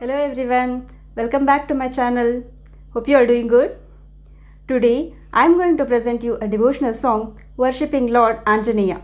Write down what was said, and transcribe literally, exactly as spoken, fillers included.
Hello everyone, welcome back to my channel. Hope you are doing good. Today I am going to present you a devotional song worshipping Lord Anjaneya.